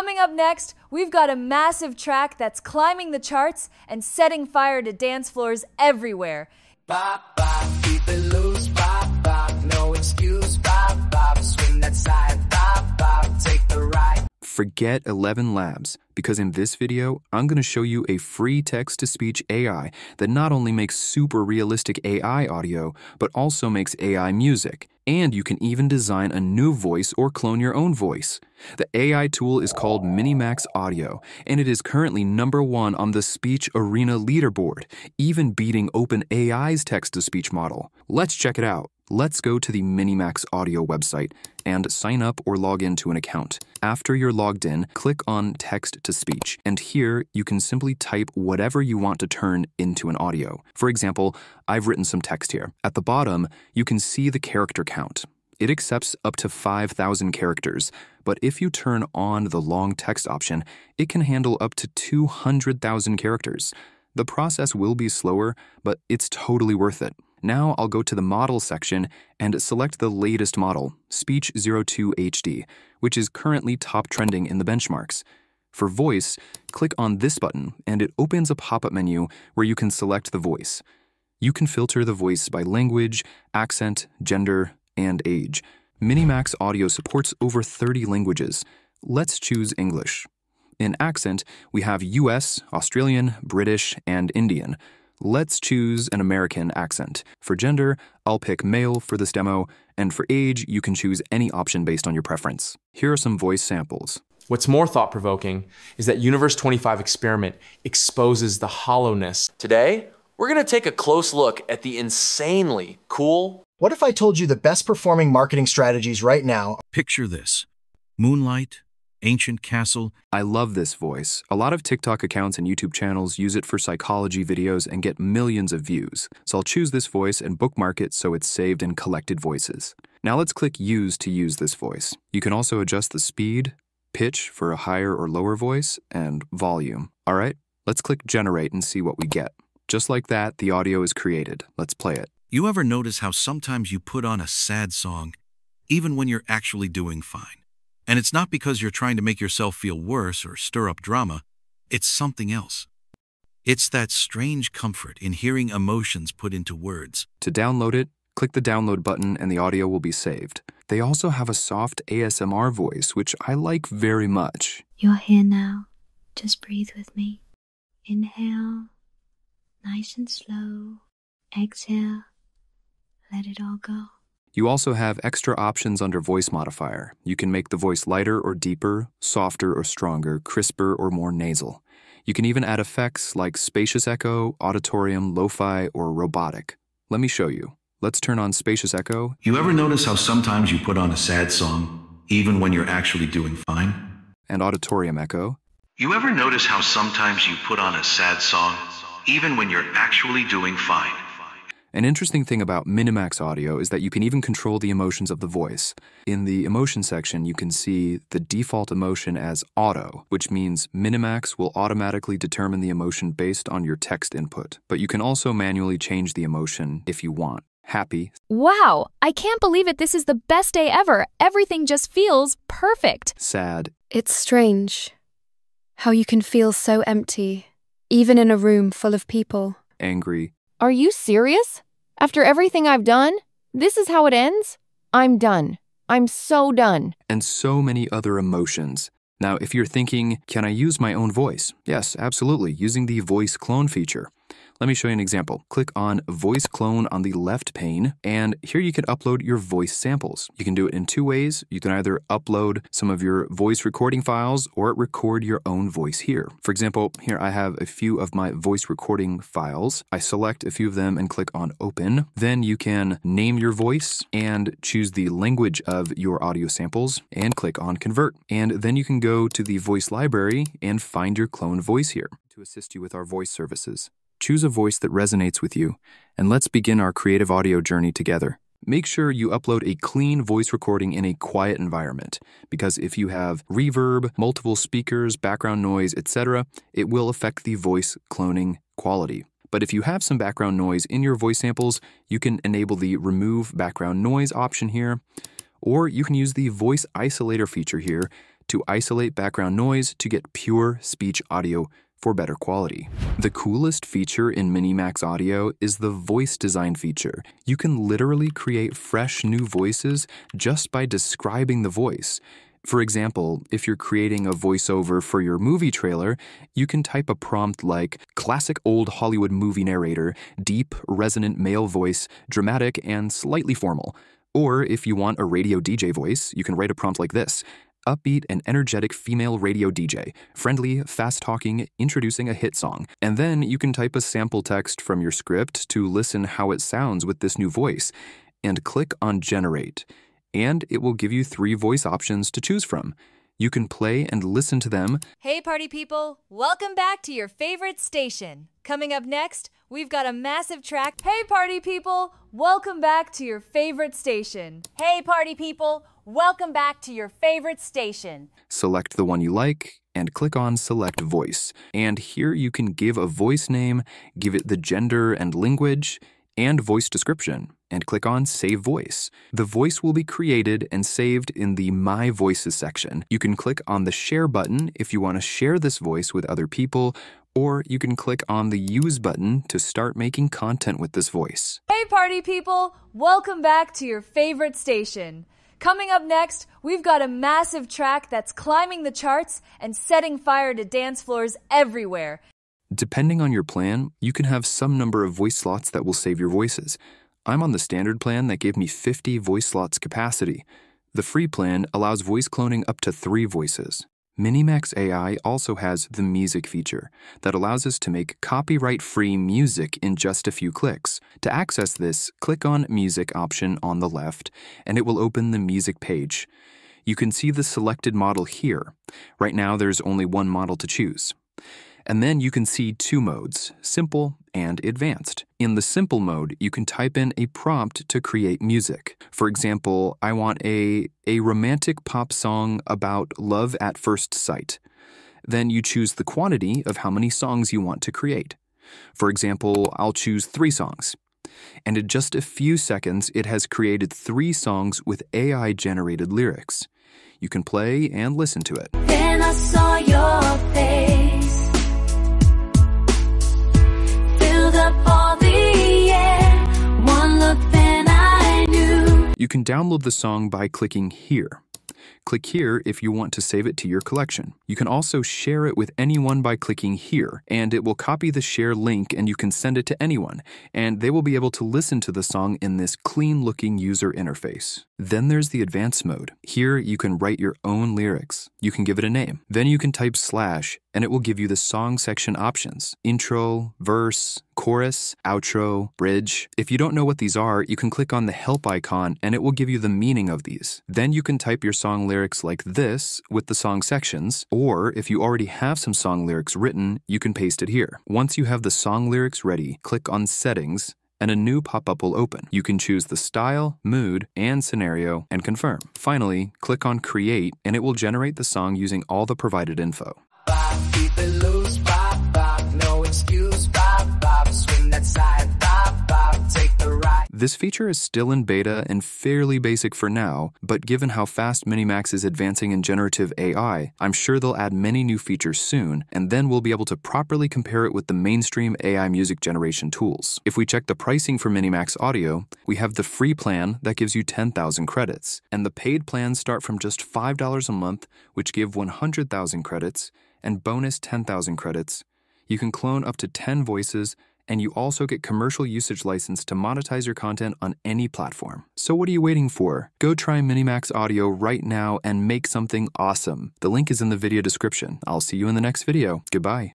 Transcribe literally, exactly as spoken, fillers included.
Coming up next, we've got a massive track that's climbing the charts and setting fire to dance floors everywhere. Bop, bop, keep it loose, bop, bop, no excuse, bop, bop, swing that side, bop, bop, take the ride. Forget Eleven Labs, because in this video, I'm going to show you a free text-to-speech A I that not only makes super realistic A I audio, but also makes A I music. And you can even design a new voice or clone your own voice. The A I tool is called MiniMax Audio, and it is currently number one on the Speech Arena Leaderboard, even beating OpenAI's text-to-speech model. Let's check it out. Let's go to the MiniMax Audio website and sign up or log into an account. After you're logged in, click on text-to-speech, and here you can simply type whatever you want to turn into an audio. For example, I've written some text here. At the bottom, you can see the character count. It accepts up to five thousand characters, but if you turn on the long text option, it can handle up to two hundred thousand characters. The process will be slower, but it's totally worth it. Now I'll go to the model section and select the latest model, Speech zero two H D, which is currently top trending in the benchmarks. For voice, click on this button and it opens a pop-up menu where you can select the voice. You can filter the voice by language, accent, gender, and age. MiniMax Audio supports over thirty languages. Let's choose English. In accent, we have U S, Australian, British, and Indian. Let's choose an American accent. For gender, I'll pick male for this demo, and for age, you can choose any option based on your preference. Here are some voice samples. What's more thought-provoking is that Universe twenty-five experiment exposes the hollowness. Today, we're gonna take a close look at the insanely cool... What if I told you the best performing marketing strategies right now? Picture this. Moonlight. Ancient castle. I love this voice. A lot of TikTok accounts and YouTube channels use it for psychology videos and get millions of views. So I'll choose this voice and bookmark it so it's saved in collected voices. Now let's click use to use this voice. You can also adjust the speed, pitch for a higher or lower voice, and volume. All right, let's click generate and see what we get. Just like that, the audio is created. Let's play it. You ever notice how sometimes you put on a sad song, even when you're actually doing fine? And it's not because you're trying to make yourself feel worse or stir up drama, it's something else. It's that strange comfort in hearing emotions put into words. To download it, click the download button and the audio will be saved. They also have a soft A S M R voice, which I like very much. You're here now. Just breathe with me. Inhale, nice and slow. Exhale, let it all go. You also have extra options under voice modifier. You can make the voice lighter or deeper, softer or stronger, crisper or more nasal. You can even add effects like spacious echo, auditorium, lo-fi, or robotic. Let me show you. Let's turn on spacious echo. You ever notice how sometimes you put on a sad song, even when you're actually doing fine? And auditorium echo. You ever notice how sometimes you put on a sad song, even when you're actually doing fine? An interesting thing about MiniMax Audio is that you can even control the emotions of the voice. In the emotion section, you can see the default emotion as auto, which means MiniMax will automatically determine the emotion based on your text input. But you can also manually change the emotion if you want. Happy. Wow, I can't believe it. This is the best day ever. Everything just feels perfect. Sad. It's strange how you can feel so empty, even in a room full of people. Angry. Are you serious? After everything I've done, this is how it ends? I'm done. I'm so done. And so many other emotions. Now, if you're thinking, can I use my own voice? Yes, absolutely, using the voice clone feature. Let me show you an example. Click on voice clone on the left pane, and here you can upload your voice samples. You can do it in two ways. You can either upload some of your voice recording files or record your own voice here. For example, here I have a few of my voice recording files. I select a few of them and click on open. Then you can name your voice and choose the language of your audio samples and click on convert. And then you can go to the voice library and find your clone voice here to assist you with our voice services. Choose a voice that resonates with you, and let's begin our creative audio journey together. Make sure you upload a clean voice recording in a quiet environment, because if you have reverb, multiple speakers, background noise, et cetera, it will affect the voice cloning quality. But if you have some background noise in your voice samples, you can enable the Remove Background Noise option here, or you can use the Voice Isolator feature here to isolate background noise to get pure speech audio for better quality. The coolest feature in MiniMax Audio is the voice design feature. You can literally create fresh new voices just by describing the voice. For example, if you're creating a voiceover for your movie trailer, you can type a prompt like classic old Hollywood movie narrator, deep, resonant male voice, dramatic and slightly formal. Or if you want a radio D J voice, you can write a prompt like this: upbeat and energetic female radio D J, friendly, fast-talking, introducing a hit song. And then you can type a sample text from your script to listen how it sounds with this new voice, and click on Generate. And it will give you three voice options to choose from. You can play and listen to them. Hey, party people, welcome back to your favorite station. Coming up next, we've got a massive track. Hey, party people, welcome back to your favorite station. Hey, party people, welcome back to your favorite station. Select the one you like and click on Select Voice. And here you can give a voice name, give it the gender and language, and voice description, and click on Save Voice. The voice will be created and saved in the My Voices section. You can click on the Share button if you want to share this voice with other people, or you can click on the Use button to start making content with this voice. Hey, party people, welcome back to your favorite station. Coming up next, we've got a massive track that's climbing the charts and setting fire to dance floors everywhere. Depending on your plan, you can have some number of voice slots that will save your voices. I'm on the standard plan that gave me fifty voice slots capacity. The free plan allows voice cloning up to three voices. MiniMax A I also has the music feature that allows us to make copyright-free music in just a few clicks. To access this, click on Music option on the left, and it will open the music page. You can see the selected model here. Right now, there's only one model to choose. And then you can see two modes, Simple and Advanced. In the Simple mode, you can type in a prompt to create music. For example, I want a, a romantic pop song about love at first sight. Then you choose the quantity of how many songs you want to create. For example, I'll choose three songs. And in just a few seconds, it has created three songs with A I-generated lyrics. You can play and listen to it. Then I saw your face. You can download the song by clicking here. Click here if you want to save it to your collection. You can also share it with anyone by clicking here, and it will copy the share link and you can send it to anyone, and they will be able to listen to the song in this clean-looking user interface. Then there's the advanced mode. Here you can write your own lyrics. You can give it a name. Then you can type slash, and it will give you the song section options: intro, verse, chorus, outro, bridge. If you don't know what these are, you can click on the help icon and it will give you the meaning of these. Then you can type your song lyrics like this with the song sections, or if you already have some song lyrics written, you can paste it here. Once you have the song lyrics ready, click on Settings, and a new pop-up will open. You can choose the style, mood, and scenario, and confirm. Finally, click on Create, and it will generate the song using all the provided info. Bop, keep it loose, bop, bop, no excuse, bop, bop, swing that side, bop, bop, take the ride. This feature is still in beta and fairly basic for now, but given how fast MiniMax is advancing in generative A I, I'm sure they'll add many new features soon, and then we'll be able to properly compare it with the mainstream A I music generation tools. If we check the pricing for MiniMax Audio, we have the free plan that gives you ten thousand credits, and the paid plans start from just five dollars a month, which give one hundred thousand credits, and bonus ten thousand credits. You can clone up to ten voices, and you also get commercial usage license to monetize your content on any platform. So what are you waiting for? Go try MiniMax Audio right now and make something awesome. The link is in the video description. I'll see you in the next video. Goodbye.